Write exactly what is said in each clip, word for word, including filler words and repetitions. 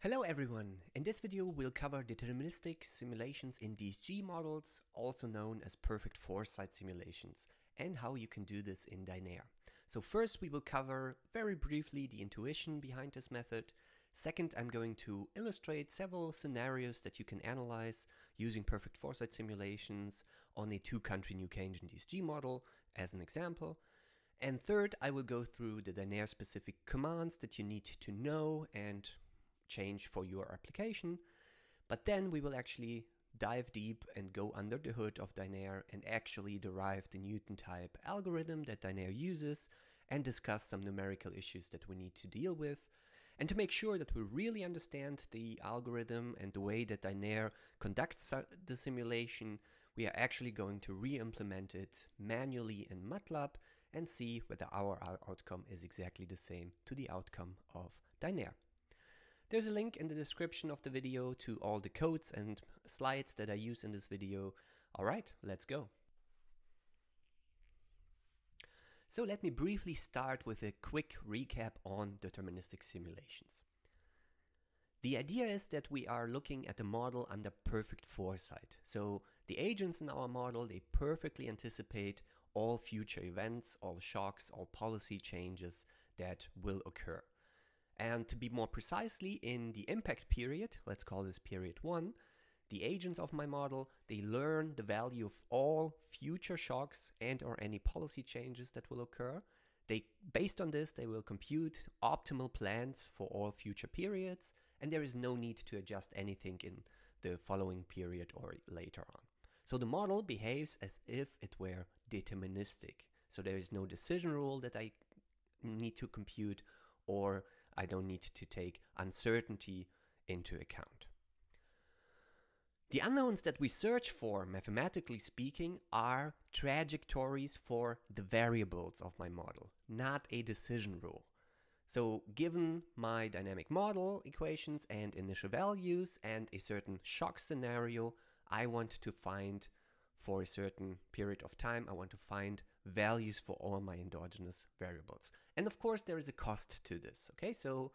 Hello everyone! In this video we'll cover deterministic simulations in D S G E models, also known as perfect foresight simulations, and how you can do this in Dynare. So first we will cover very briefly the intuition behind this method. Second, I'm going to illustrate several scenarios that you can analyze using perfect foresight simulations on a two-country New Keynesian D S G E model as an example. And third, I will go through the Dynare specific commands that you need to know and change for your application, but then we will actually dive deep and go under the hood of Dynare and actually derive the Newton-type algorithm that Dynare uses and discuss some numerical issues that we need to deal with. And to make sure that we really understand the algorithm and the way that Dynare conducts the simulation, we are actually going to re-implement it manually in MATLAB and see whether our outcome is exactly the same to the outcome of Dynare. There's a link in the description of the video to all the codes and slides that I use in this video. Alright, let's go. So let me briefly start with a quick recap on deterministic simulations. The idea is that we are looking at the model under perfect foresight. So the agents in our model, they perfectly anticipate all future events, all shocks, all policy changes that will occur. And to be more precisely, in the impact period, let's call this period one, the agents of my model, they learn the value of all future shocks and or any policy changes that will occur. They, based on this, they will compute optimal plans for all future periods, and there is no need to adjust anything in the following period or later on. So the model behaves as if it were deterministic. So there is no decision rule that I need to compute, or I don't need to take uncertainty into account. The unknowns that we search for, mathematically speaking, are trajectories for the variables of my model, not a decision rule. So given my dynamic model equations and initial values and a certain shock scenario, I want to find, for a certain period of time, I want to find values for all my endogenous variables. And of course, there is a cost to this, okay? So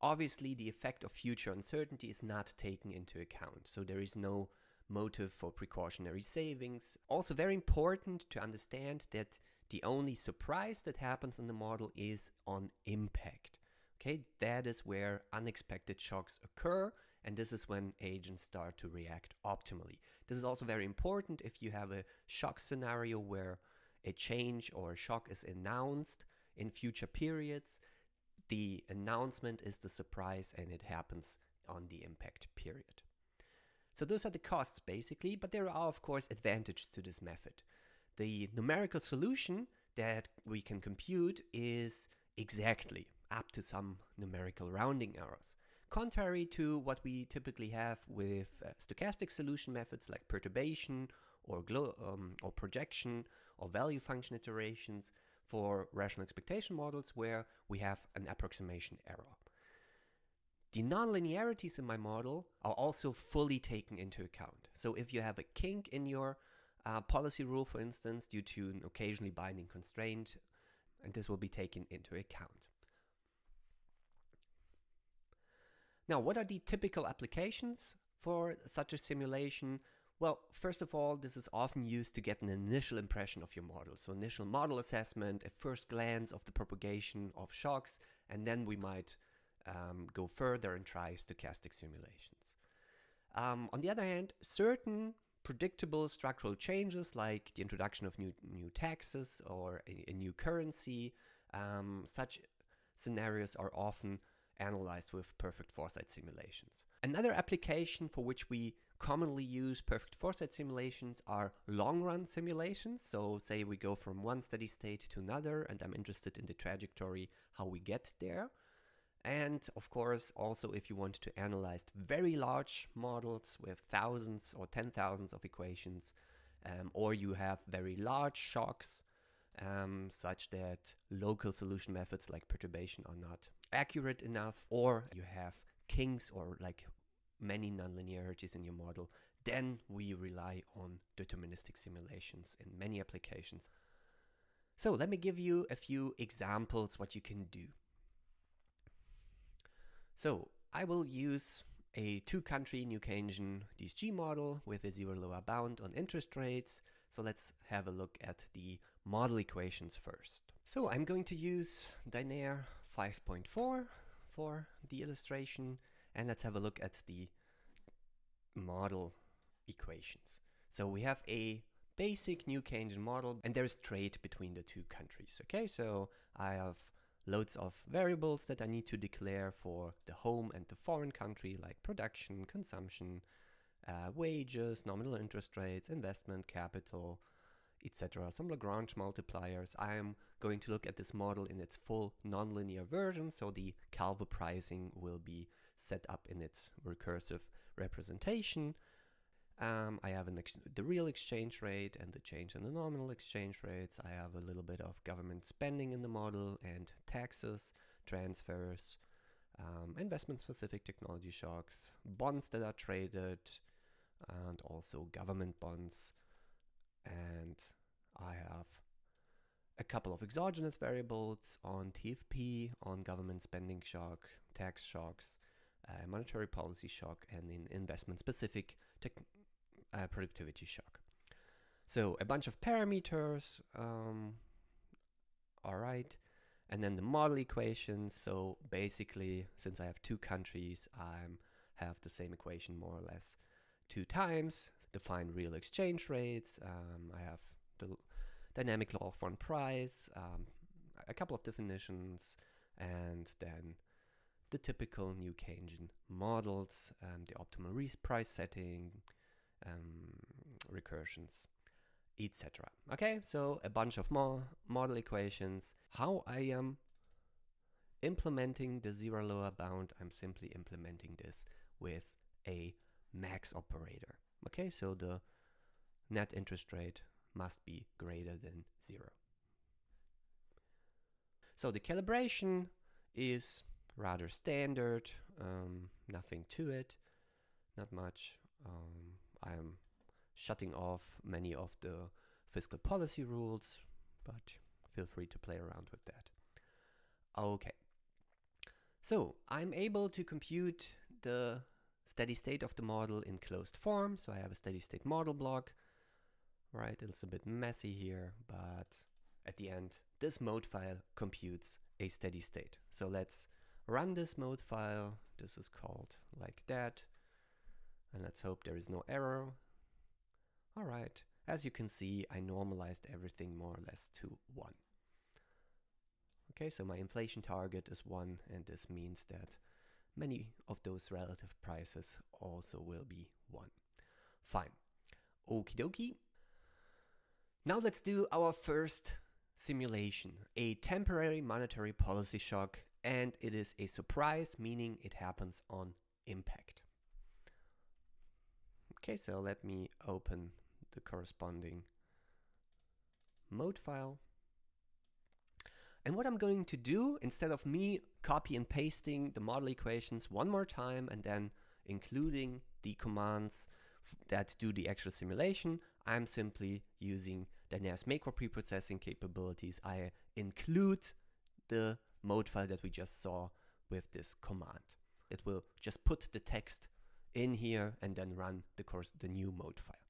obviously, the effect of future uncertainty is not taken into account. So there is no motive for precautionary savings. Also very important to understand that the only surprise that happens in the model is on impact, okay? That is where unexpected shocks occur, and this is when agents start to react optimally. This is also very important if you have a shock scenario where a change or a shock is announced in future periods. The announcement is the surprise and it happens on the impact period. So those are the costs basically, but there are of course advantages to this method. The numerical solution that we can compute is exactly up to some numerical rounding errors. Contrary to what we typically have with uh, stochastic solution methods like perturbation or, glo um, or projection or value function iterations for rational expectation models where we have an approximation error. The nonlinearities in my model are also fully taken into account. So if you have a kink in your uh, policy rule, for instance, due to an occasionally binding constraint, and this will be taken into account. Now, what are the typical applications for such a simulation? Well, first of all, this is often used to get an initial impression of your model. So initial model assessment, a first glance of the propagation of shocks, and then we might um, go further and try stochastic simulations. Um, on the other hand, certain predictable structural changes like the introduction of new, new taxes or a, a new currency, um, such scenarios are often analyzed with perfect foresight simulations. Another application for which we commonly use perfect foresight simulations are long-run simulations. So say we go from one steady state to another and I'm interested in the trajectory, how we get there. And of course, also if you want to analyze very large models with thousands or ten thousands of equations, um, or you have very large shocks, Um, such that local solution methods like perturbation are not accurate enough, or you have kinks or like many nonlinearities in your model, then we rely on deterministic simulations in many applications. So let me give you a few examples what you can do. So I will use a two-country New Keynesian D S G E model with a zero lower bound on interest rates. So let's have a look at the model equations first. So I'm going to use Dynare five point four for the illustration, and let's have a look at the model equations. So we have a basic New Keynesian model, and there is trade between the two countries. Okay, so I have loads of variables that I need to declare for the home and the foreign country, like production, consumption, uh, wages, nominal interest rates, investment, capital, et cetera. Some Lagrange multipliers. I am going to look at this model in its full nonlinear version, so the Calvo pricing will be set up in its recursive representation. Um, I have an ex the real exchange rate and the change in the nominal exchange rates. I have a little bit of government spending in the model and taxes, transfers, um, investment-specific technology shocks, bonds that are traded, and also government bonds. And I have a couple of exogenous variables on T F P, on government spending shock, tax shocks, uh, monetary policy shock, and in investment-specific technology. Uh, productivity shock. So a bunch of parameters, um, all right, and then the model equations. So basically, since I have two countries, I have the same equation more or less two times. Define real exchange rates, um, I have the dynamic law of one price, um, a couple of definitions, and then the typical New Keynesian models, and the optimal price setting, Um, recursions, et cetera. Okay, so a bunch of more model equations. How I am implementing the zero lower bound, I'm simply implementing this with a mex operator. Okay, so the net interest rate must be greater than zero. So the calibration is rather standard, um, nothing to it, not much. Um, I'm shutting off many of the fiscal policy rules, but feel free to play around with that. Okay, so I'm able to compute the steady state of the model in closed form. So I have a steady state model block, right? It's a bit messy here, but at the end, this mode file computes a steady state. So let's run this mode file. This is called like that. And let's hope there is no error. All right, as you can see, I normalized everything more or less to one. Okay, so my inflation target is one, and this means that many of those relative prices also will be one. Fine, okie dokie. Now let's do our first simulation, a temporary monetary policy shock, and it is a surprise, meaning it happens on impact. Okay, so let me open the corresponding mode file. And what I'm going to do, instead of me copy and pasting the model equations one more time and then including the commands that do the actual simulation, I'm simply using Dynare's macro preprocessing capabilities. I include the mode file that we just saw with this command. It will just put the text in here and then run the course the new mode file.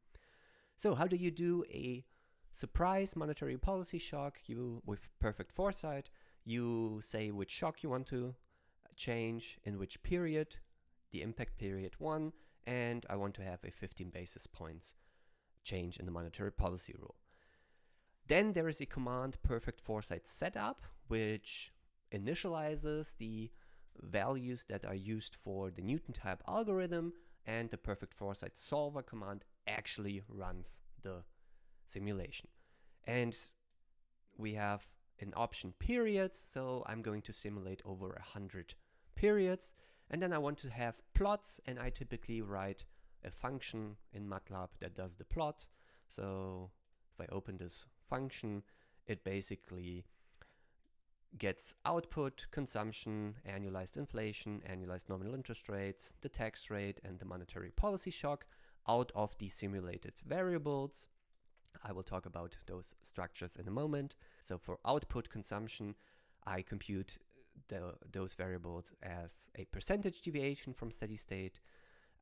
So how do you do a surprise monetary policy shock? You, with perfect foresight, you say which shock you want to change, in which period, the impact period one, and I want to have a fifteen basis points change in the monetary policy rule. Then there is a command perfect foresight setup, which initializes the values that are used for the Newton-type algorithm, and the perfect foresight solver command actually runs the simulation. And we have an option periods, so I'm going to simulate over one hundred periods, and then I want to have plots, and I typically write a function in MATLAB that does the plot. So if I open this function, it basically gets output, consumption, annualized inflation, annualized nominal interest rates, the tax rate, and the monetary policy shock out of the simulated variables. I will talk about those structures in a moment. So for output consumption, I compute the, those variables as a percentage deviation from steady state,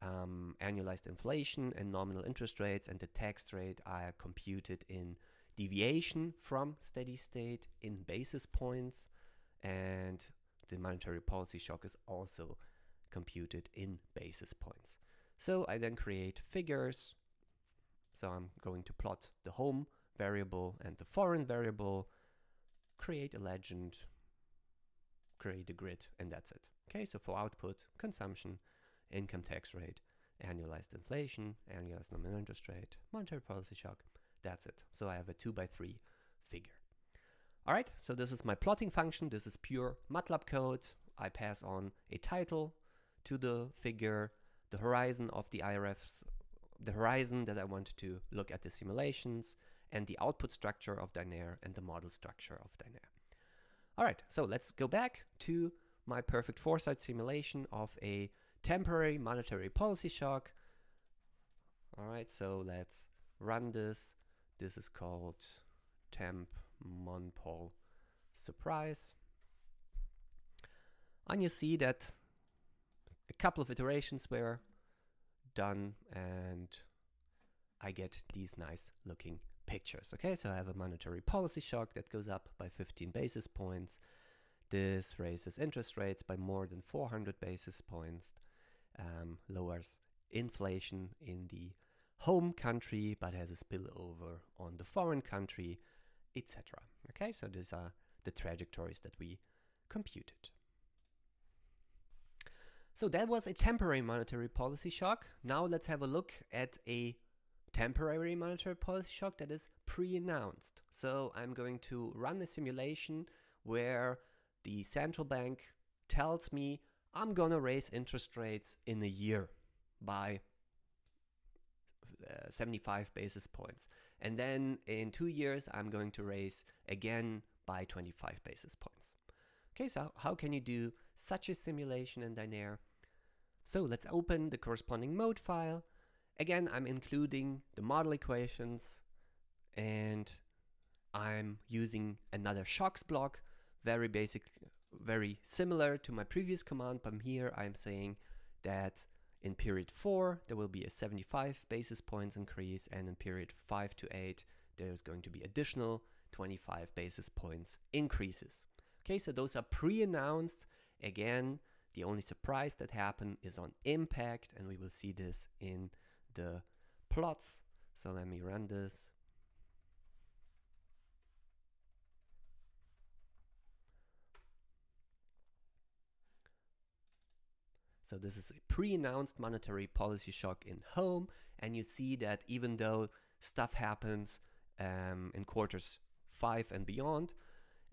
um, annualized inflation, and nominal interest rates, and the tax rate are computed in deviation from steady state in basis points, and the monetary policy shock is also computed in basis points. So I then create figures. So I'm going to plot the home variable and the foreign variable, create a legend, create a grid, and that's it. Okay, so for output, consumption, income tax rate, annualized inflation, annualized nominal interest rate, monetary policy shock, that's it. So I have a two by three figure. All right, so this is my plotting function. This is pure MATLAB code. I pass on a title to the figure, the horizon of the I R Fs, the horizon that I want to look at the simulations, and the output structure of Dynare and the model structure of Dynare. All right, so let's go back to my perfect foresight simulation of a temporary monetary policy shock. All right, so let's run this. This is called temp monpol surprise. And you see that a couple of iterations were done and I get these nice looking pictures. Okay, so I have a monetary policy shock that goes up by fifteen basis points. This raises interest rates by more than four hundred basis points, um, lowers inflation in the home country, but has a spillover on the foreign country, et cetera. Okay, so these are the trajectories that we computed. So that was a temporary monetary policy shock. Now let's have a look at a temporary monetary policy shock that is pre-announced. So I'm going to run a simulation where the central bank tells me I'm gonna raise interest rates in a year by uh, seventy-five basis points. And then in two years, I'm going to raise again by twenty-five basis points. Okay, so how can you do such a simulation in Dynare? So let's open the corresponding mode file. Again, I'm including the model equations and I'm using another shocks block, very basic, very similar to my previous command, but here I'm saying that in period four, there will be a seventy-five basis points increase, and in period five to eight, there's going to be additional twenty-five basis points increases. Okay, so those are pre-announced. Again, the only surprise that happened is on impact, and we will see this in the plots. So let me run this. So this is a pre-announced monetary policy shock in home, and you see that even though stuff happens um, in quarters five and beyond,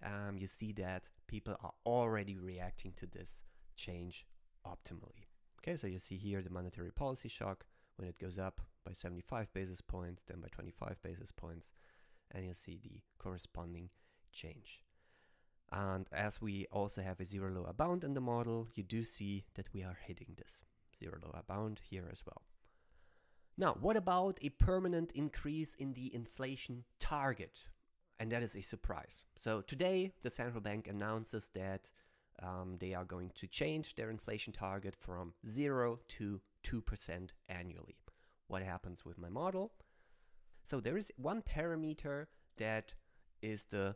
Um, you see that people are already reacting to this change optimally. Okay, so you see here the monetary policy shock when it goes up by seventy-five basis points, then by twenty-five basis points, and you see the corresponding change. And as we also have a zero lower bound in the model, you do see that we are hitting this zero lower bound here as well. Now, what about a permanent increase in the inflation target? And that is a surprise. So today, the central bank announces that um, they are going to change their inflation target from zero to two percent annually. What happens with my model? So there is one parameter that is the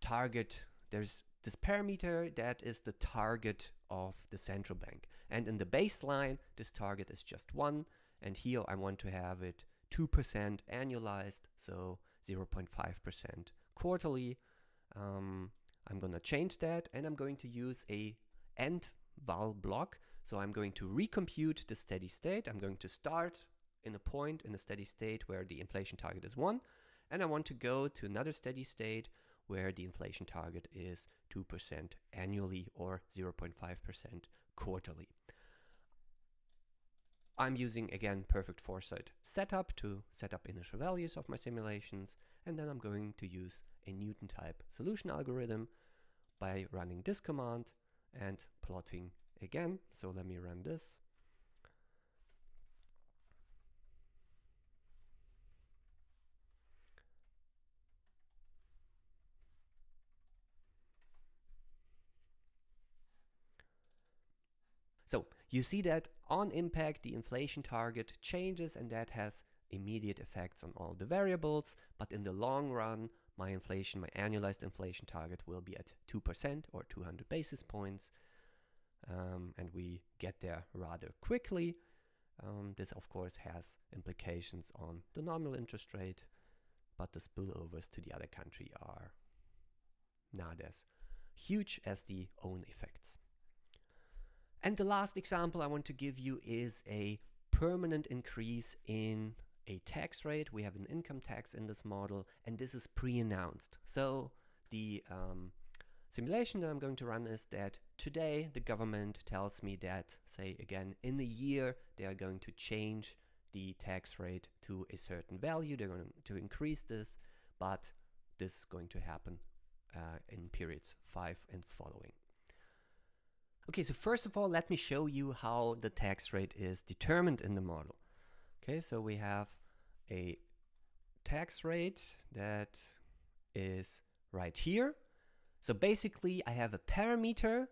target. There's this parameter that is the target of the central bank. And in the baseline, this target is just one. And here I want to have it two percent annualized. So zero point five percent quarterly. Um, I'm going to change that and I'm going to use a endval block. So I'm going to recompute the steady state. I'm going to start in a point in a steady state where the inflation target is one. And I want to go to another steady state where the inflation target is two percent annually or zero point five percent quarterly. I'm using, again, perfect foresight setup to set up initial values of my simulations, and then I'm going to use a Newton-type solution algorithm by running this command and plotting again. So let me run this. So you see that on impact, the inflation target changes and that has immediate effects on all the variables. But in the long run, my inflation, my annualized inflation target will be at two percent or two hundred basis points. Um, and we get there rather quickly. Um, this of course has implications on the nominal interest rate, but the spillovers to the other country are not as huge as the own effects. And the last example I want to give you is a permanent increase in a tax rate. We have an income tax in this model, and this is pre-announced. So the um, simulation that I'm going to run is that today the government tells me that, say again, in a year they are going to change the tax rate to a certain value. They're going to increase this, but this is going to happen uh, in periods five and following. Okay, so first of all, let me show you how the tax rate is determined in the model. Okay, so we have a tax rate that is right here. So basically, I have a parameter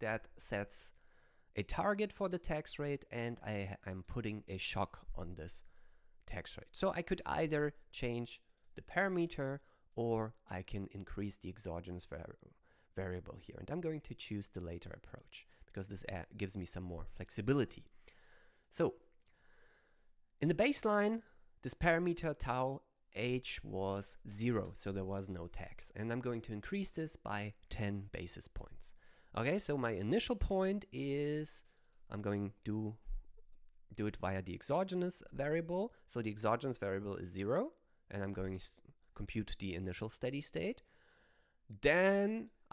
that sets a target for the tax rate, and I, I'm putting a shock on this tax rate. So I could either change the parameter or I can increase the exogenous variable. variable here, and I'm going to choose the later approach because this uh, gives me some more flexibility. So in the baseline, this parameter tau h was zero, so there was no tax, and I'm going to increase this by ten basis points. Okay, so my initial point is I'm going to do it via the exogenous variable, so the exogenous variable is zero, and I'm going to compute the initial steady state. Then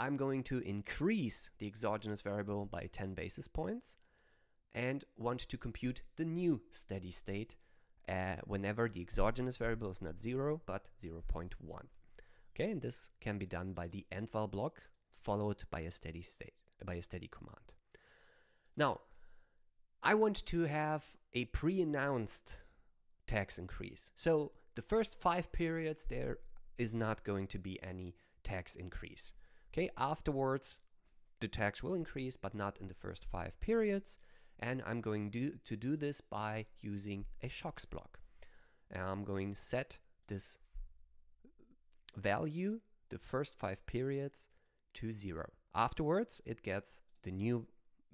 I'm going to increase the exogenous variable by ten basis points and want to compute the new steady state uh, whenever the exogenous variable is not zero, but zero point one. Okay, and this can be done by the endval block followed by a steady state, by a steady command. Now, I want to have a pre-announced tax increase. So the first five periods, there is not going to be any tax increase. Okay, afterwards, the tax will increase, but not in the first five periods. And I'm going do, to do this by using a shocks block. And I'm going to set this value, the first five periods, to zero. Afterwards, it gets the new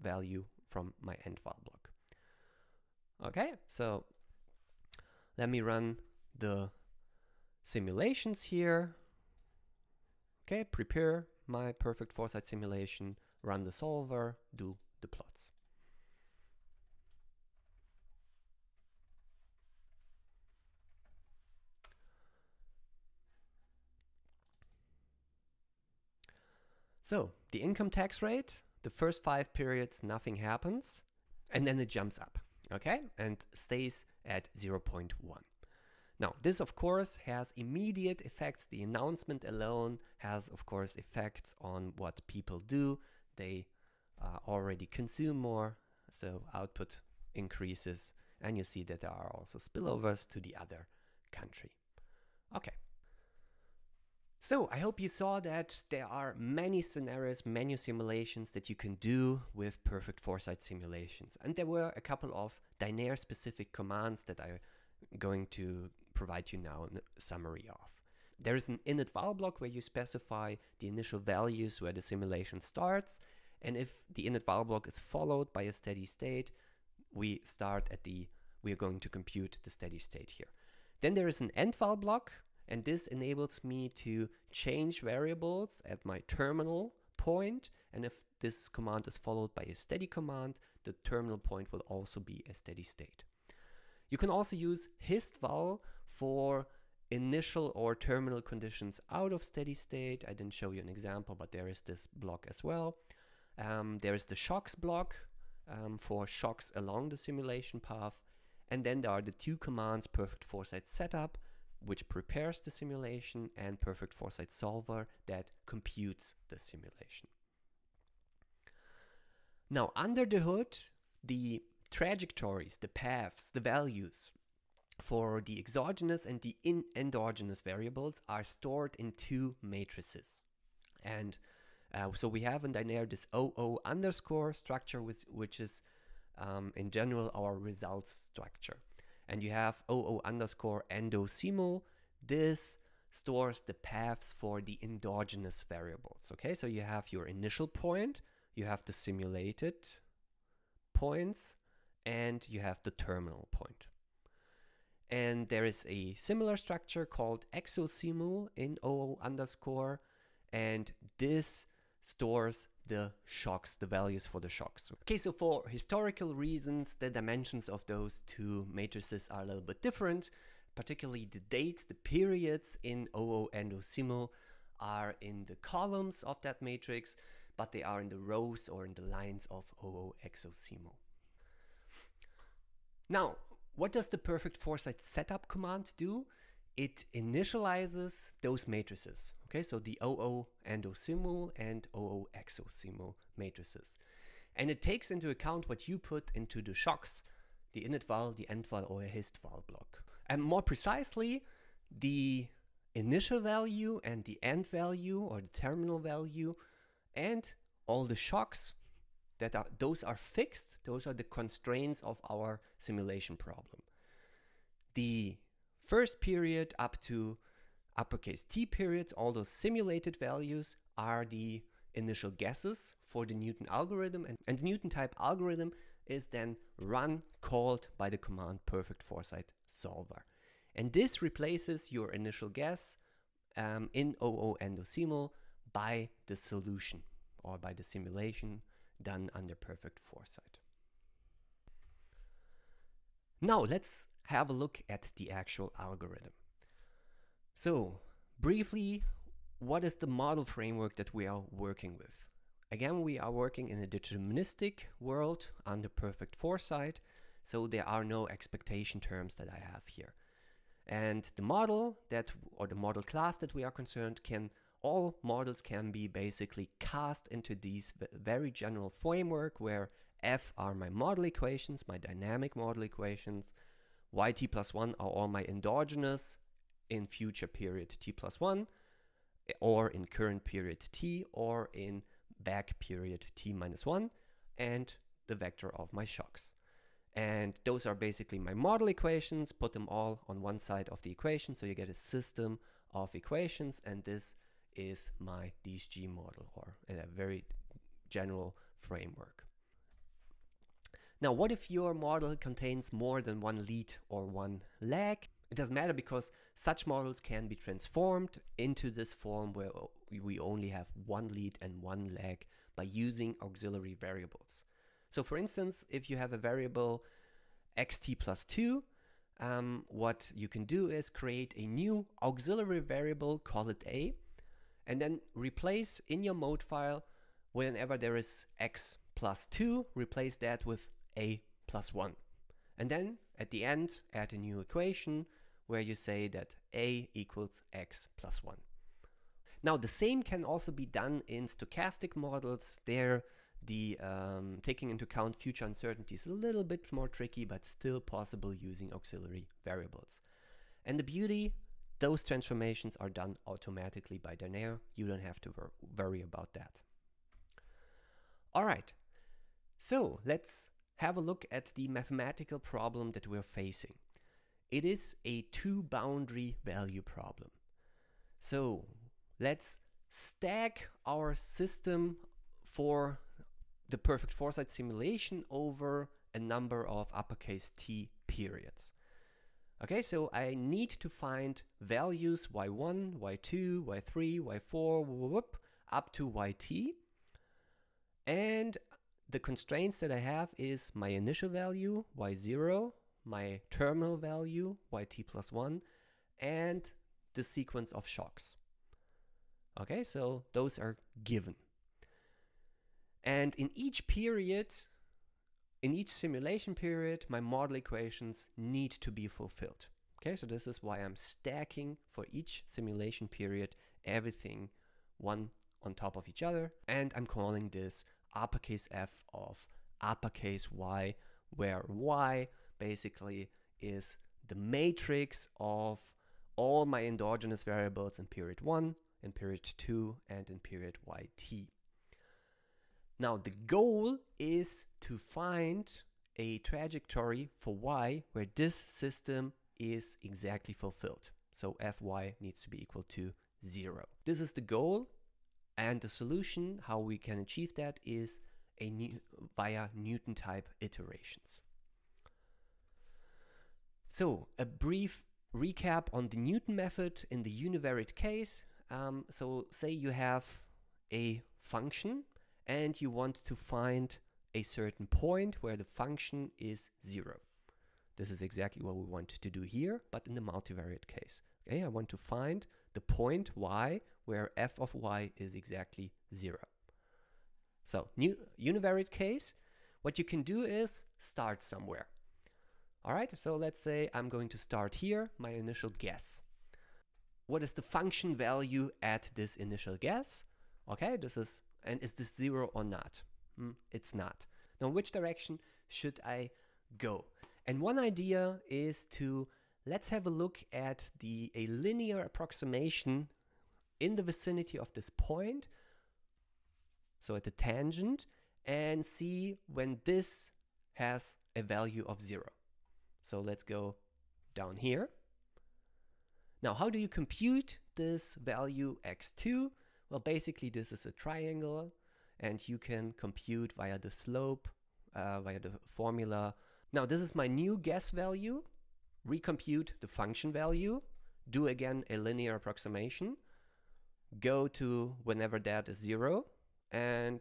value from my endval block. Okay, so let me run the simulations here. Okay, prepare my perfect foresight simulation, run the solver, do the plots. So the income tax rate, the first five periods, nothing happens, and then it jumps up, okay, and stays at zero point one. Now, this of course has immediate effects. The announcement alone has of course effects on what people do. They uh, already consume more, so output increases, and you see that there are also spillovers to the other country. Okay. So I hope you saw that there are many scenarios, many simulations that you can do with perfect foresight simulations. And there were a couple of Dynare specific commands that I'm going to provide you now a summary of. There is an initval block where you specify the initial values where the simulation starts, and if the initval block is followed by a steady state, we start at the we are going to compute the steady state here. Then there is an endval block, and this enables me to change variables at my terminal point, and if this command is followed by a steady command, the terminal point will also be a steady state. You can also use histval for initial or terminal conditions out of steady state. I didn't show you an example, but there is this block as well. Um, there is the shocks block um, for shocks along the simulation path. And then there are the two commands, perfect foresight setup, which prepares the simulation, and perfect foresight solver that computes the simulation. Now, under the hood, the trajectories, the paths, the values for the exogenous and the in endogenous variables are stored in two matrices. And uh, so we have in Dynare this O O underscore structure, with, which is um, in general our results structure. And you have O O underscore endo_simul. This stores the paths for the endogenous variables. Okay, so you have your initial point, you have the simulated points, and you have the terminal point. And there is a similar structure called exo_simul in O O underscore, and this stores the shocks, the values for the shocks. Okay, so for historical reasons, the dimensions of those two matrices are a little bit different, particularly the dates, the periods in O O endo_simul are in the columns of that matrix, but they are in the rows or in the lines of O O exo_simul. Now, what does the perfect foresight setup command do? It initializes those matrices. Okay, so the O O endo_simul and O O exo_simul matrices. And it takes into account what you put into the shocks, the initval, the endval, or a histval block. And more precisely, the initial value and the end value or the terminal value and all the shocks, that are, those are fixed. Those are the constraints of our simulation problem. The first period up to uppercase T periods, all those simulated values are the initial guesses for the Newton algorithm, and, and the Newton-type algorithm is then run, called by the command perfect foresight solver. And this replaces your initial guess um, in O O endo_simul by the solution or by the simulation done under perfect foresight. Now let's have a look at the actual algorithm. So briefly, what is the model framework that we are working with? Again, we are working in a deterministic world under perfect foresight, so there are no expectation terms that I have here. And the model that, or the model class that we are concerned, can, all models can be basically cast into these very general framework where F are my model equations, my dynamic model equations, yt plus one are all my endogenous in future period t plus one, or in current period t, or in back period t minus one, and the vector of my shocks. And those are basically my model equations. Put them all on one side of the equation, so you get a system of equations, and this is my D S G E model, or a very general framework. Now, what if your model contains more than one lead or one lag? It doesn't matter, because such models can be transformed into this form where we only have one lead and one lag by using auxiliary variables. So for instance, if you have a variable xt plus two, um, what you can do is create a new auxiliary variable, call it A, and then replace in your mode file, whenever there is x plus two, replace that with A plus one. And then at the end, add a new equation where you say that A equals x plus one. Now the same can also be done in stochastic models. There, the um, taking into account future uncertainty is a little bit more tricky, but still possible using auxiliary variables. And the beauty, those transformations are done automatically by Dynare. You don't have to wor worry about that. All right, so let's have a look at the mathematical problem that we're facing. It is a two boundary value problem. So let's stack our system for the perfect foresight simulation over a number of uppercase T periods. Okay, so I need to find values y one, y two, y three, y four, whoop, up to yt. And the constraints that I have is my initial value, y zero, my terminal value, yt plus one, and the sequence of shocks. Okay, so those are given. And in each period, in each simulation period, my model equations need to be fulfilled. Okay, so this is why I'm stacking for each simulation period, everything one on top of each other. And I'm calling this uppercase F of uppercase Y, where Y basically is the matrix of all my endogenous variables in period one, in period two, and in period yt. Now the goal is to find a trajectory for y where this system is exactly fulfilled. So fy needs to be equal to zero. This is the goal, and the solution, how we can achieve that, is a new, via Newton-type iterations. So a brief recap on the Newton method in the univariate case. Um, so say you have a function and you want to find a certain point where the function is zero. This is exactly what we want to do here, but in the multivariate case. Okay, I want to find the point y where f of y is exactly zero. So new univariate case, what you can do is start somewhere. All right, so let's say I'm going to start here, my initial guess. What is the function value at this initial guess? Okay, this is, and is this zero or not? Mm, it's not. Now, which direction should I go? And one idea is to, let's have a look at the a linear approximation in the vicinity of this point, so at the tangent, and see when this has a value of zero. So let's go down here. Now, how do you compute this value x two? Well, basically this is a triangle, and you can compute via the slope, uh, via the formula. Now, this is my new guess value. Recompute the function value, do again a linear approximation, go to whenever that is zero, and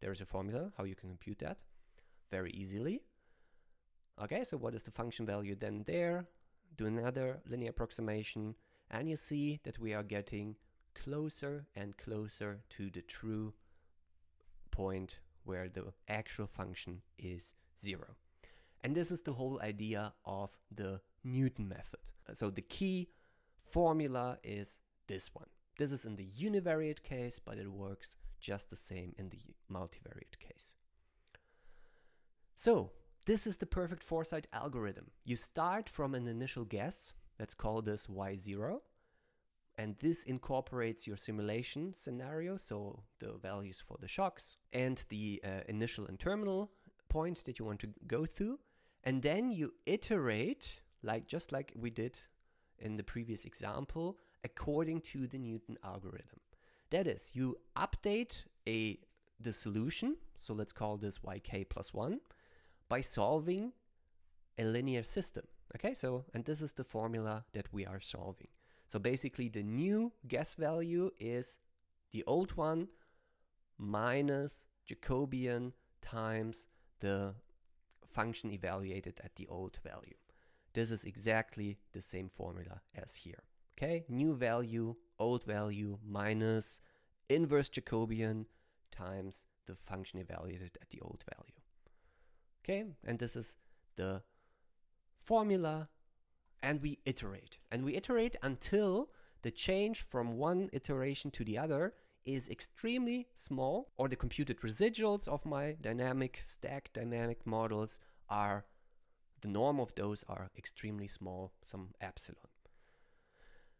there is a formula how you can compute that very easily. Okay, so what is the function value then there? Do another linear approximation, and you see that we are getting closer and closer to the true point where the actual function is zero. And this is the whole idea of the Newton method. So the key formula is this one. This is in the univariate case, but it works just the same in the multivariate case. So this is the perfect foresight algorithm. You start from an initial guess, let's call this y zero, and this incorporates your simulation scenario, so the values for the shocks and the uh, initial and terminal point that you want to go through. And then you iterate, like just like we did in the previous example, according to the Newton algorithm. That is, you update a the solution, so let's call this yk plus one, by solving a linear system. Okay, so, and this is the formula that we are solving. So basically the new guess value is the old one minus Jacobian times the function evaluated at the old value. This is exactly the same formula as here. Okay, new value, old value, minus inverse Jacobian times the function evaluated at the old value. Okay, and this is the formula, and we iterate. And we iterate until the change from one iteration to the other is extremely small, or the computed residuals of my dynamic stack dynamic models are, the norm of those are extremely small, some epsilon.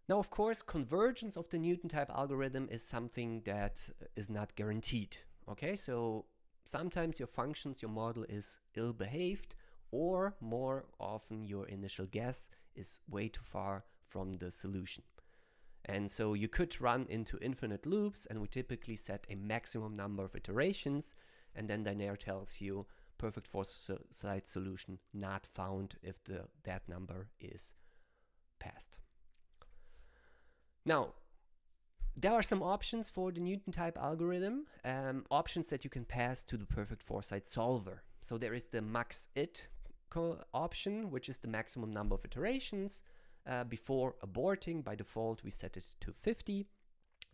Now, of course, convergence of the Newton-type algorithm is something that is not guaranteed. Okay, so sometimes your functions, your model is ill-behaved, or more often your initial guess is way too far from the solution. And so you could run into infinite loops, and we typically set a maximum number of iterations, and then Dynare tells you perfect foresight solution not found if the, that number is passed. Now, there are some options for the Newton-type algorithm, um, options that you can pass to the perfect foresight solver. So there is the max it option, which is the maximum number of iterations. Uh, before aborting, by default, we set it to fifty.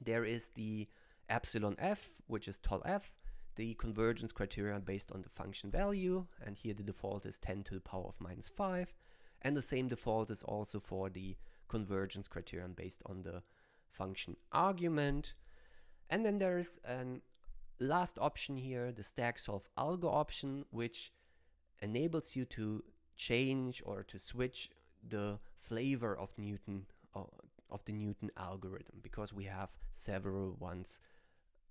There is the epsilon f, which is tol f, the convergence criterion based on the function value. And here the default is ten to the power of minus five. And the same default is also for the convergence criterion based on the function argument. And then there is a last option here, the stack solve algo option, which enables you to change or to switch the flavor of Newton uh, of the Newton algorithm, because we have several ones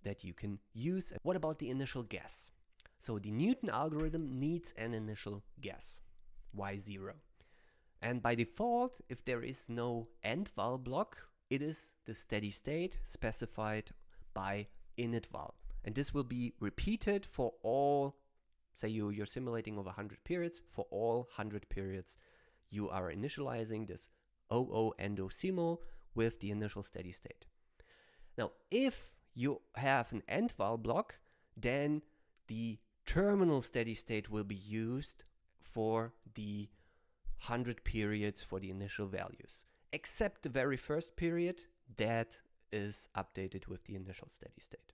that you can use. What about the initial guess? So the Newton algorithm needs an initial guess, y zero. And by default, if there is no endval block, it is the steady state specified by initval. And this will be repeated for all, say you, you're simulating over one hundred periods, for all one hundred periods you are initializing this O O endo_simul with the initial steady state. Now, if you have an endval block, then the terminal steady state will be used for the one hundred periods for the initial values, except the very first period that is updated with the initial steady state.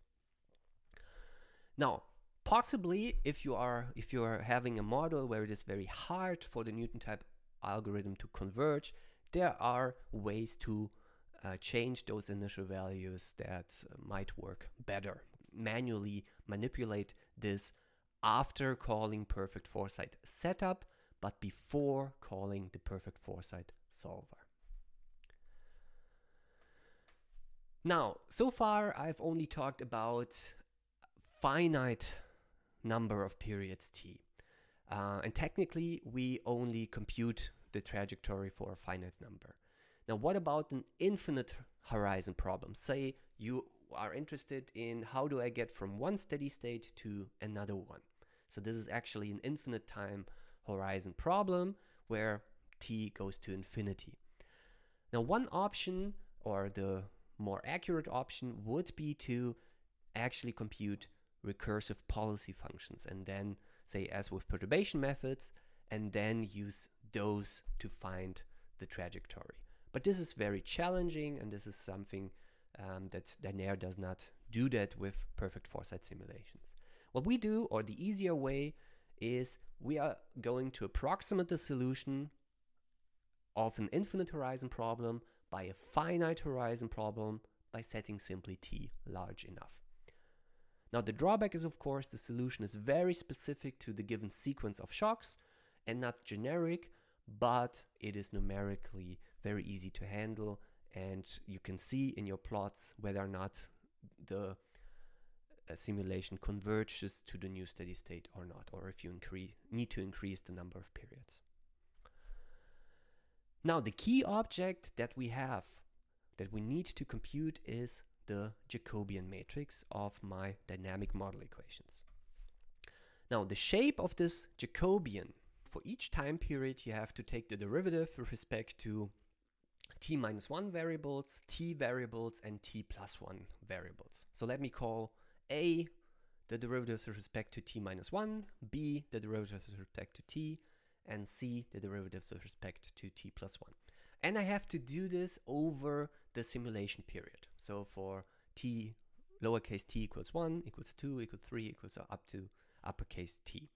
Now, possibly if you are if you are having a model where it is very hard for the Newton-type algorithm to converge, there are ways to uh, change those initial values that uh, might work better. Manually manipulate this after calling perfect foresight setup, but before calling the perfect foresight solver. Now, so far I've only talked about finite number of periods t. Uh, and technically we only compute the trajectory for a finite number. Now, what about an infinite horizon problem? Say you are interested in how do I get from one steady state to another one. So this is actually an infinite time horizon problem where t goes to infinity. Now, one option, or the more accurate option, would be to actually compute recursive policy functions and then, say as with perturbation methods, and then use those to find the trajectory. But this is very challenging, and this is something Um, that Dynare does not do that with perfect foresight simulations. What we do, or the easier way, is we are going to approximate the solution of an infinite horizon problem by a finite horizon problem by setting simply t large enough. Now, the drawback is, of course, the solution is very specific to the given sequence of shocks and not generic, but it is numerically very easy to handle. And you can see in your plots whether or not the uh, simulation converges to the new steady state or not, or if you increase, need to increase the number of periods. Now, the key object that we have, that we need to compute, is the Jacobian matrix of my dynamic model equations. Now, the shape of this Jacobian, for each time period, you have to take the derivative with respect to t minus one variables, t variables, and t plus one variables. So let me call a the derivatives with respect to t minus one, b the derivatives with respect to t, and c the derivatives with respect to t plus one. And I have to do this over the simulation period. So for t, lowercase t equals one, equals two, equals three, equals up to uppercase t.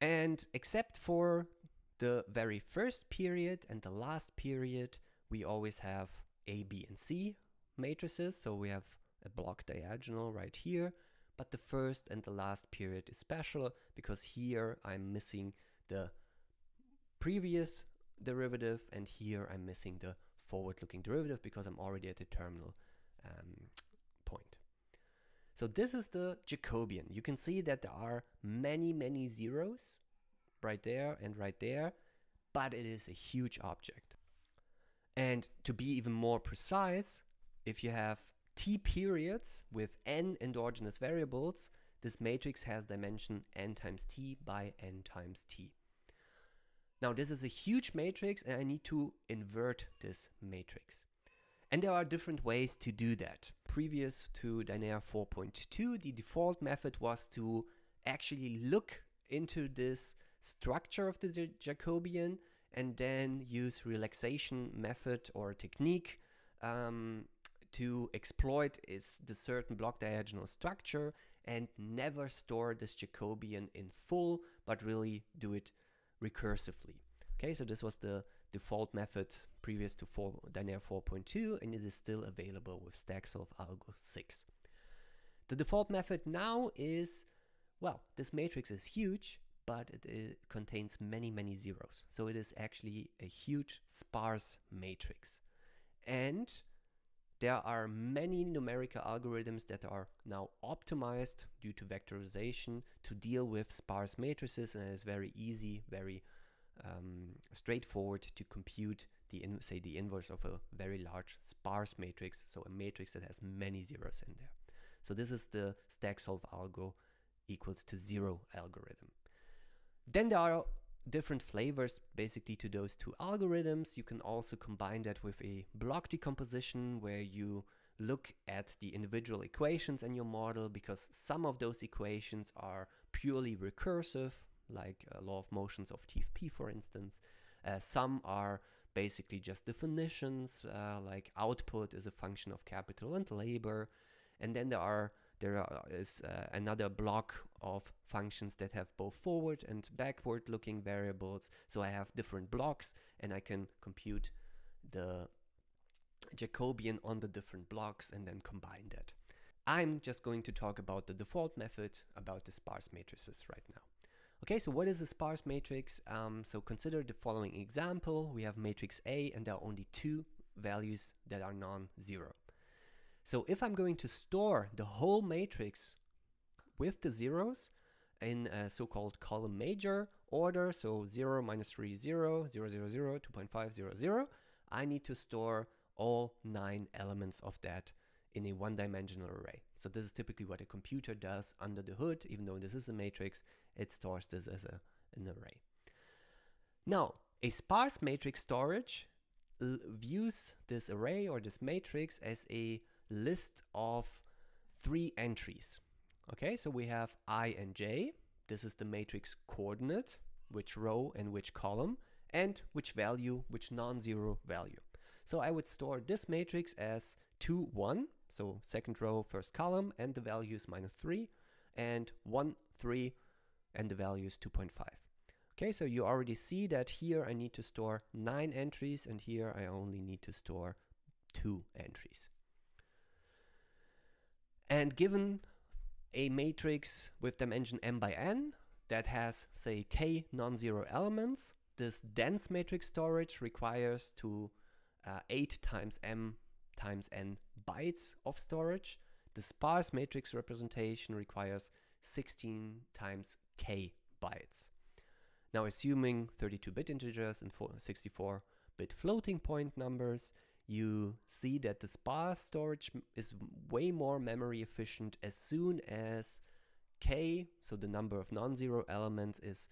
And except for the very first period and the last period, we always have A, B, and C matrices. So we have a block diagonal right here, but the first and the last period is special because here I'm missing the previous derivative, and here I'm missing the forward-looking derivative because I'm already at the terminal um, point. So this is the Jacobian. You can see that there are many, many zeros right there and right there, but it is a huge object. And to be even more precise, if you have t periods with n endogenous variables, this matrix has dimension n times t by n times t. Now, this is a huge matrix, and I need to invert this matrix. And there are different ways to do that. Previous to Dynare four point two, the default method was to actually look into this structure of the Jacobian and then use relaxation method or technique um, to exploit is the certain block diagonal structure and never store this Jacobian in full, but really do it recursively. Okay, so this was the default method previous to Dynare four point two, and it is still available with Stacksolve Algo six. The default method now is, well, this matrix is huge, but it, it contains many, many zeros. So it is actually a huge sparse matrix. And There are many numerical algorithms that are now optimized due to vectorization to deal with sparse matrices, and it's very easy, very um, straightforward to compute the in, say the inverse of a very large sparse matrix, so a matrix that has many zeros in there. So this is the stack solve algo equals to zero algorithm. Then there are different flavors basically to those two algorithms. You can also combine that with a block decomposition where you look at the individual equations in your model, because some of those equations are purely recursive, like uh, law of motions of T F P, for instance. Uh, some are basically just definitions, uh, like output is a function of capital and labor. And then there are There are, is uh, another block of functions that have both forward and backward looking variables. So I have different blocks and I can compute the Jacobian on the different blocks and then combine that. I'm just going to talk about the default method about the sparse matrices right now. Okay, so what is a sparse matrix? Um, so consider the following example. We have matrix A and there are only two values that are non-zero. So if I'm going to store the whole matrix with the zeros in a so-called column major order, so zero, minus three, zero, zero, zero, zero, two point five, zero, zero, I need to store all nine elements of that in a one-dimensional array. So this is typically what a computer does under the hood. Even though this is a matrix, it stores this as a, an array. Now, a sparse matrix storage views this array or this matrix as a list of three entries. Okay, so we have I and J. This is the matrix coordinate, which row and which column, and which value, which non-zero value. So I would store this matrix as two, one, so second row, first column, and the value is minus three, and one, three, and the value is two point five. Okay, so you already see that here I need to store nine entries, and here I only need to store two entries. And given a matrix with dimension m by n that has, say, k non-zero elements, this dense matrix storage requires to uh, eight times m times n bytes of storage. The sparse matrix representation requires sixteen times k bytes. Now, assuming thirty-two bit integers and sixty-four bit floating point numbers, you see that the sparse storage is way more memory efficient as soon as k, so the number of non-zero elements, is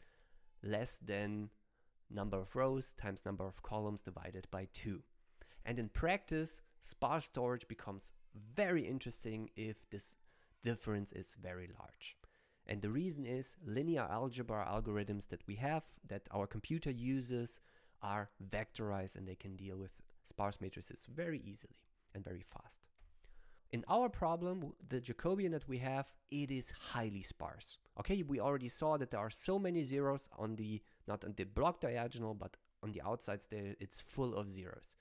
less than number of rows times number of columns divided by two. And in practice, sparse storage becomes very interesting if this difference is very large. And the reason is linear algebra algorithms that we have, that our computer uses, are vectorized and they can deal with sparse matrices very easily and very fast. In our problem, the Jacobian that we have, it is highly sparse. Okay, we already saw that there are so many zeros on the, not on the block diagonal, but on the outsides there, it's full of zeros.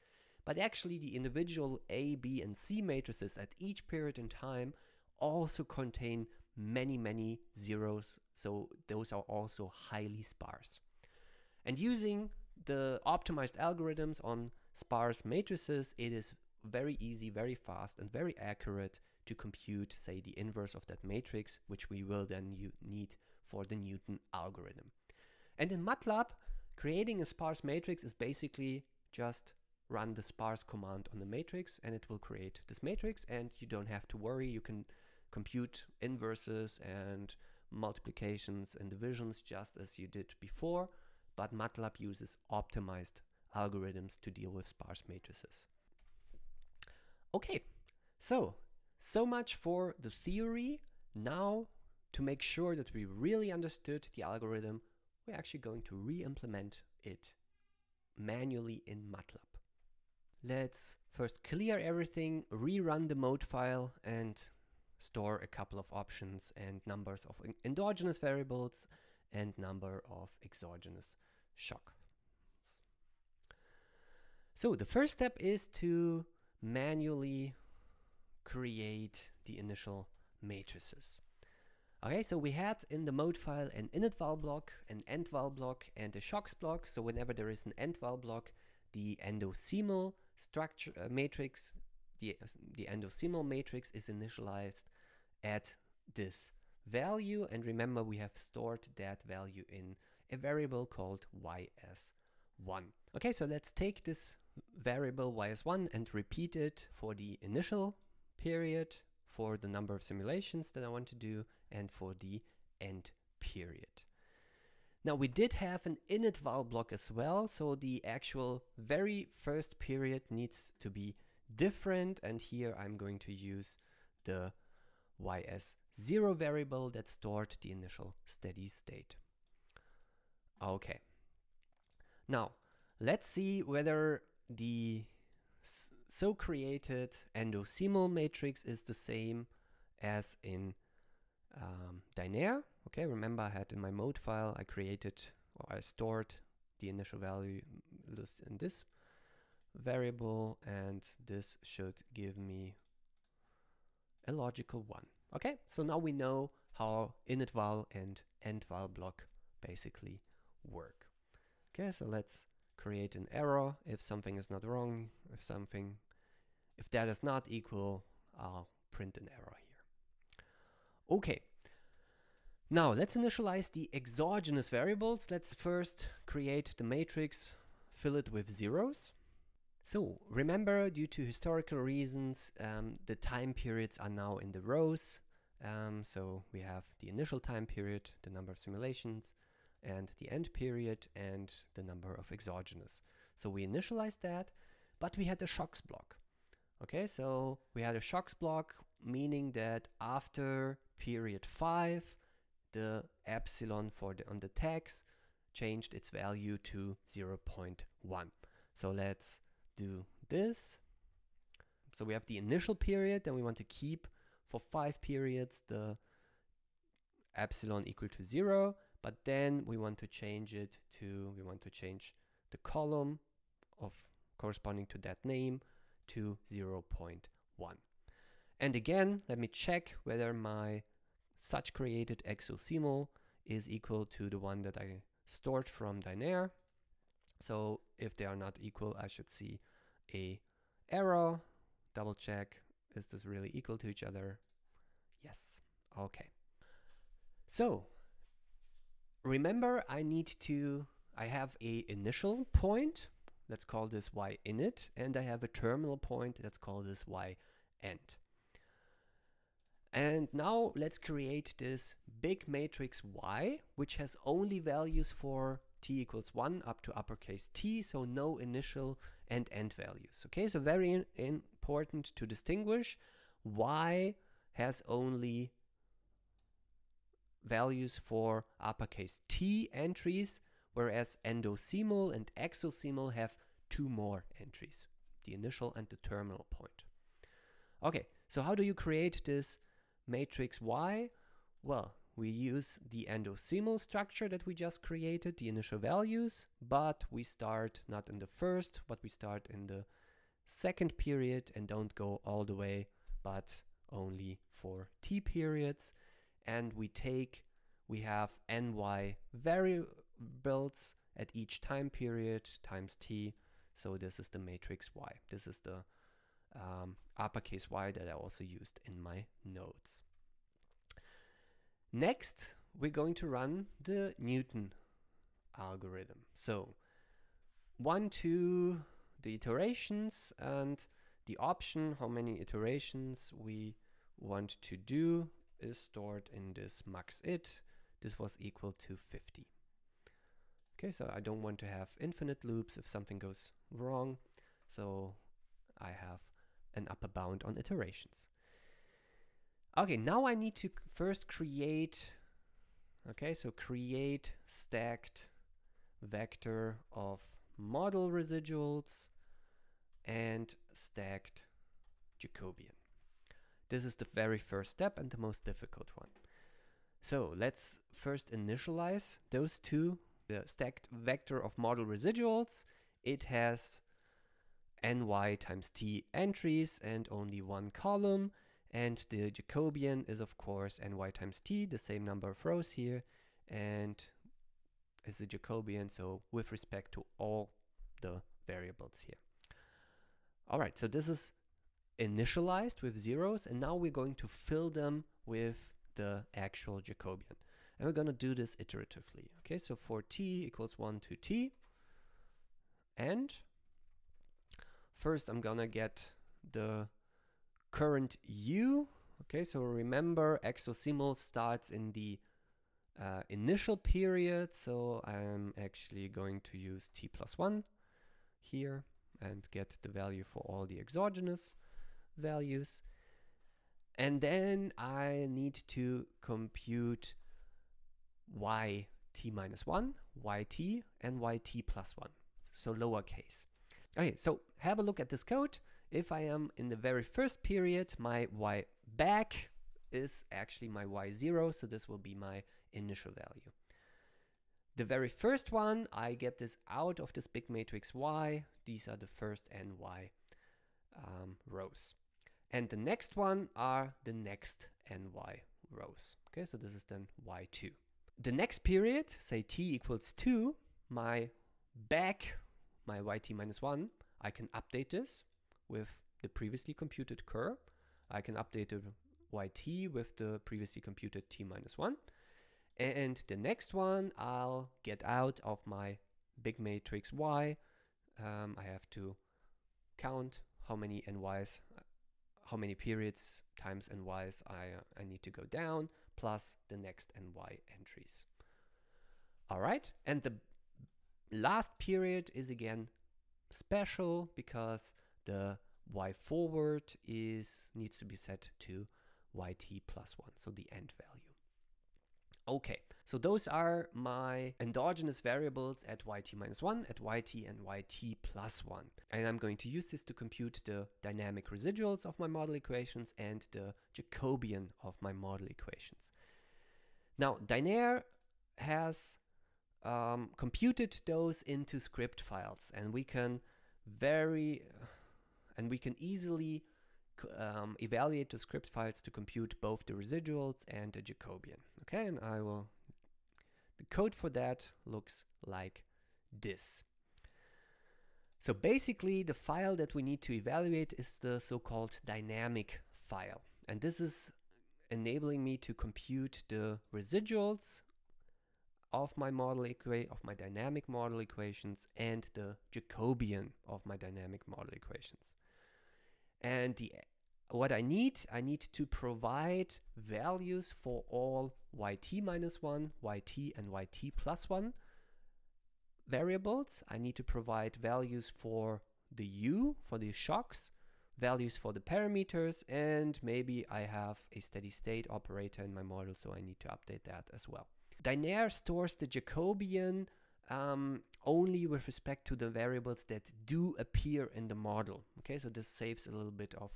But actually the individual A, B, and C matrices at each period in time also contain many, many zeros. So those are also highly sparse. And using the optimized algorithms on sparse matrices, it is very easy, very fast, and very accurate to compute, say, the inverse of that matrix, which we will then need for the Newton algorithm. And in MATLAB, creating a sparse matrix is basically just run the sparse command on the matrix, and it will create this matrix, and you don't have to worry. You can compute inverses and multiplications and divisions just as you did before, but MATLAB uses optimized algorithms to deal with sparse matrices. Okay, so, so much for the theory. Now, to make sure that we really understood the algorithm, we're actually going to re-implement it manually in MATLAB. Let's first clear everything, rerun the mode file, and store a couple of options and numbers of endogenous variables and number of exogenous shocks. So the first step is to manually create the initial matrices. Okay, so we had in the mode file an initval block, an endval block, and a shocks block. So whenever there is an endval block, the endo-simul structure uh, matrix the, the endo-simul matrix is initialized at this value, and remember we have stored that value in a variable called y s one. Okay, so let's take this variable y s one and repeat it for the initial period, for the number of simulations that I want to do, and for the end period. Now we did have an initval block as well, so the actual very first period needs to be different, and here I'm going to use the y s zero variable that stored the initial steady state. Okay, now let's see whether the so created endo-simul matrix is the same as in um, Dynare. Okay, remember I had in my mode file, I created or I stored the initial value in this variable, and this should give me a logical one. Okay, so now we know how initval and endval block basically work. Okay, so let's create an error if something is not wrong, if something, if that is not equal, I'll print an error here. Okay, now let's initialize the exogenous variables. Let's first create the matrix, fill it with zeros. So remember, due to historical reasons, um, the time periods are now in the rows. Um, so we have the initial time period, the number of simulations, and the end period, and the number of exogenous. So we initialized that, but we had a shocks block. Okay, so we had a shocks block, meaning that after period five, the epsilon for the, on the tags changed its value to zero point one. So let's do this. So we have the initial period, and we want to keep for five periods the epsilon equal to zero, but then we want to change it to, we want to change the column of corresponding to that name to zero point one. And again, let me check whether my such created exo_simul is equal to the one that I stored from Dynare. So if they are not equal, I should see a error. Double check, is this really equal to each other? Yes, okay. So remember, I need to, I have a initial point, let's call this y init, and I have a terminal point, let's call this y end. And now let's create this big matrix Y, which has only values for t equals one up to uppercase T, so no initial and end values. Okay, so very in important to distinguish. Y has only values for uppercase T entries, whereas endo-simul and exo-simul have two more entries, the initial and the terminal point. Okay, so how do you create this matrix Y? Well, we use the endo-simul structure that we just created, the initial values, but we start not in the first, but we start in the second period and don't go all the way, but only for T periods. And we take, we have N Y variables at each time period times T. So this is the matrix Y. This is the um, uppercase Y that I also used in my notes. Next, we're going to run the Newton algorithm. So one, two, the iterations and the option, how many iterations we want to do, is stored in this max it. This was equal to fifty. Okay, so I don't want to have infinite loops if something goes wrong, so I have an upper bound on iterations. Okay, now I need to first create, okay, so create stacked vector of model residuals and stacked Jacobian. This is the very first step and the most difficult one. So let's first initialize those two, the stacked vector of model residuals. It has N Y times T entries and only one column. And the Jacobian is, of course, N Y times T, the same number of rows here, and is a Jacobian, so with respect to all the variables here. All right, so this is initialized with zeros, and now we're going to fill them with the actual Jacobian. And we're going to do this iteratively. Okay, so for t equals one to t, and first I'm gonna get the current u. Okay, so remember exo_simul starts in the uh, initial period, so I'm actually going to use t plus one here and get the value for all the exogenous values. And then I need to compute y t minus one, y t, and y t plus one, so lowercase. Okay, so have a look at this code. If I am in the very first period, my y back is actually my y zero, so this will be my initial value. The very first one, I get this out of this big matrix y. These are the first n y um, rows. And the next one are the next n y rows. Okay, so this is then y two. The next period, say t equals two, my back, my yt minus one, I can update this with the previously computed curve. I can update the yt with the previously computed t minus one. And the next one I'll get out of my big matrix y. Um, I have to count how many nys, how many periods times nys I, I need to go down, plus the next ny entries. All right, and the last period is again special because the y forward is needs to be set to yt plus one, so the end value. Okay, so those are my endogenous variables at yt minus one, at yt and yt plus one. And I'm going to use this to compute the dynamic residuals of my model equations and the Jacobian of my model equations. Now, Dynare has um, computed those into script files, and we can very, uh, and we can easily Um, evaluate the script files to compute both the residuals and the Jacobian. Okay, and I will, the code for that looks like this. So basically the file that we need to evaluate is the so-called dynamic file, and this is enabling me to compute the residuals of my model equa- of my dynamic model equations and the Jacobian of my dynamic model equations. And the, what I need, I need to provide values for all yt minus one, yt and yt plus one variables. I need to provide values for the u, for the shocks, values for the parameters, and maybe I have a steady state operator in my model, so I need to update that as well. Dynare stores the Jacobian Um, only with respect to the variables that do appear in the model. Okay, so this saves a little bit of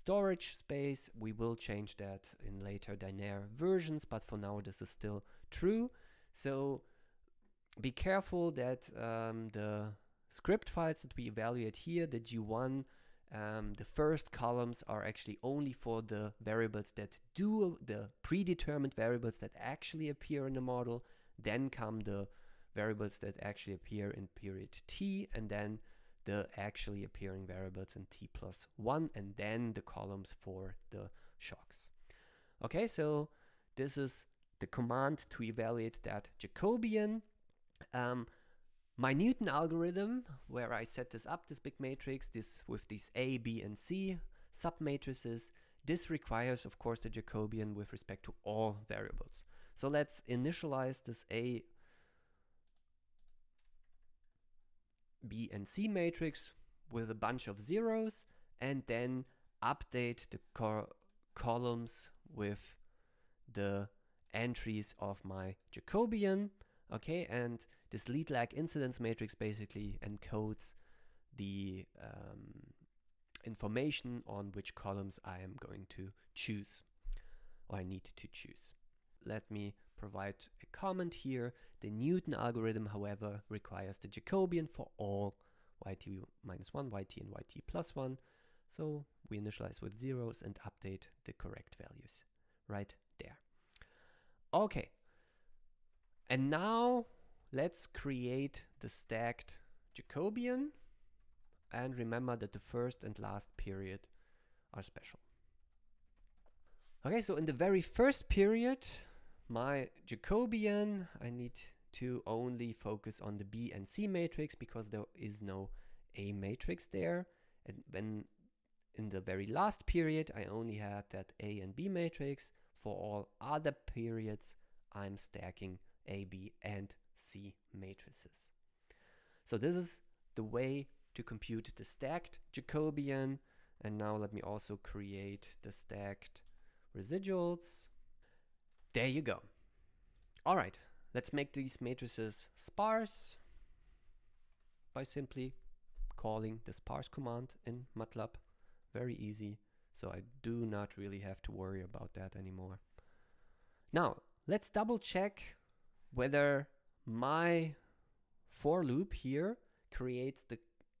storage space. We will change that in later Dynare versions, but for now this is still true. So be careful that um, the script files that we evaluate here, the G one, um, the first columns are actually only for the variables that do, the predetermined variables that actually appear in the model. Then come the variables that actually appear in period t, and then the actually appearing variables in t plus one, and then the columns for the shocks. Okay, so this is the command to evaluate that Jacobian. Um, my Newton algorithm, where I set this up, this big matrix, this with these A, B, and C submatrices, this requires, of course, the Jacobian with respect to all variables. So let's initialize this A, B and C matrix with a bunch of zeros, and then update the co columns with the entries of my Jacobian. Okay, and this lead-lag incidence matrix basically encodes the um, information on which columns I am going to choose, or I need to choose. Let me provide a comment here. The Newton algorithm, however, requires the Jacobian for all yt minus one, yt and yt plus one. So we initialize with zeros and update the correct values right there. Okay. And now let's create the stacked Jacobian. And remember that the first and last period are special. Okay, so in the very first period, my Jacobian, I need to only focus on the B and C matrix because there is no A matrix there. And when in the very last period, I only had that A and B matrix. For all other periods, I'm stacking A, B, and C matrices. So this is the way to compute the stacked Jacobian. And now let me also create the stacked residuals. There you go. All right, let's make these matrices sparse by simply calling the sparse command in MATLAB. Very easy, so I do not really have to worry about that anymore. Now, let's double check whether my for loop here creates the,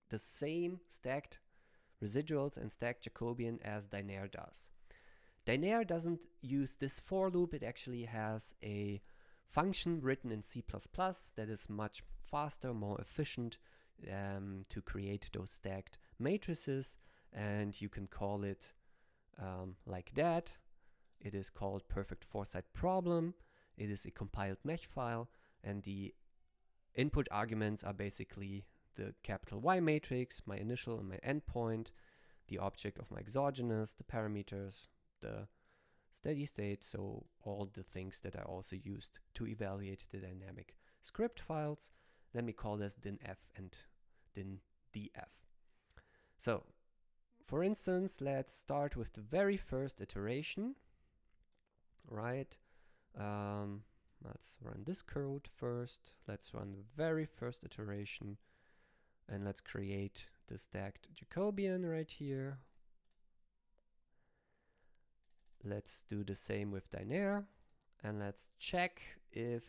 the same stacked residuals and stacked Jacobian as Dynare does. Dynare doesn't use this for loop, it actually has a function written in C plus plus that is much faster, more efficient um, to create those stacked matrices, and you can call it um, like that. It is called perfect foresight problem. It is a compiled mex file, and the input arguments are basically the capital Y matrix, my initial and my endpoint, the object of my exogenous, the parameters, the steady state, so all the things that I also used to evaluate the dynamic script files. Let me call this din F and din D F. So, for instance, let's start with the very first iteration, right? Um, let's run this code first. Let's run the very first iteration, and let's create the stacked Jacobian right here. Let's do the same with Dynare, and let's check if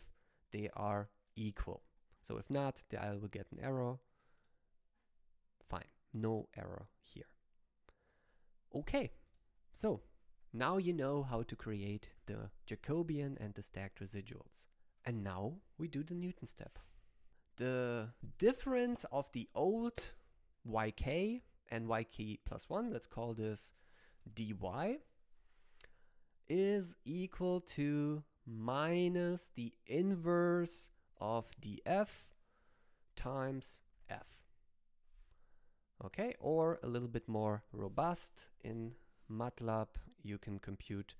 they are equal. So if not, the I will get an error. Fine, no error here. Okay, so now you know how to create the Jacobian and the stacked residuals. And now we do the Newton step. The difference of the old yk and yk plus one, let's call this dy, is equal to minus the inverse of df times f. Okay, or a little bit more robust in MATLAB, you can compute,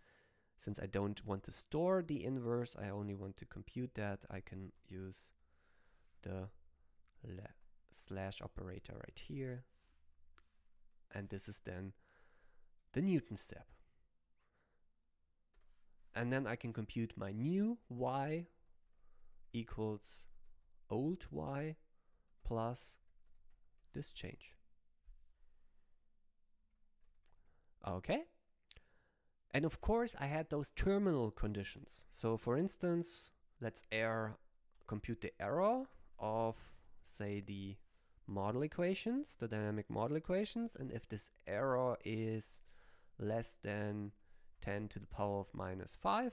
since I don't want to store the inverse, I only want to compute that, I can use the slash operator right here. And this is then the Newton step. And then I can compute my new y equals old y plus this change. Okay. And of course, I had those terminal conditions. So for instance, let's err, compute the error of, say, the model equations, the dynamic model equations. And if this error is less than ten to the power of minus five,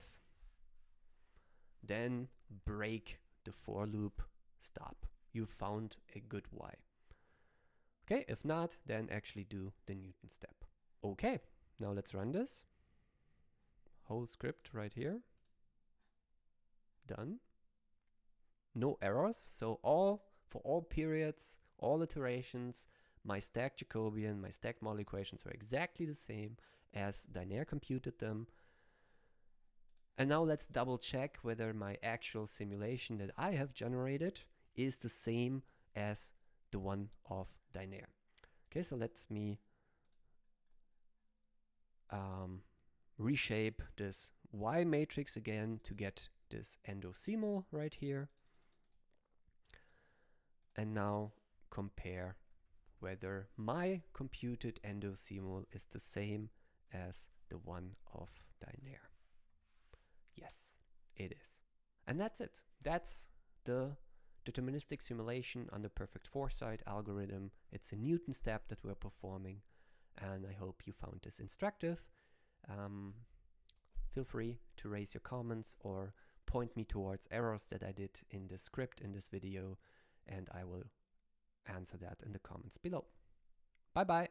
then break the for loop, stop. You found a good y. Okay, if not, then actually do the Newton step. Okay, now let's run this whole script right here. Done. No errors, so all for all periods, all iterations, my stacked Jacobian, my stacked model equations are exactly the same as Dynare computed them. And now let's double check whether my actual simulation that I have generated is the same as the one of Dynare. Okay, so let me um, reshape this Y matrix again to get this endo_simul right here. And now compare whether my computed endo_simul is the same as the one of Dynare. Yes, it is. And that's it. That's the deterministic simulation on the perfect foresight algorithm. It's a Newton step that we're performing, and I hope you found this instructive. Um, feel free to raise your comments or point me towards errors that I did in the script in this video, and I will answer that in the comments below. Bye bye.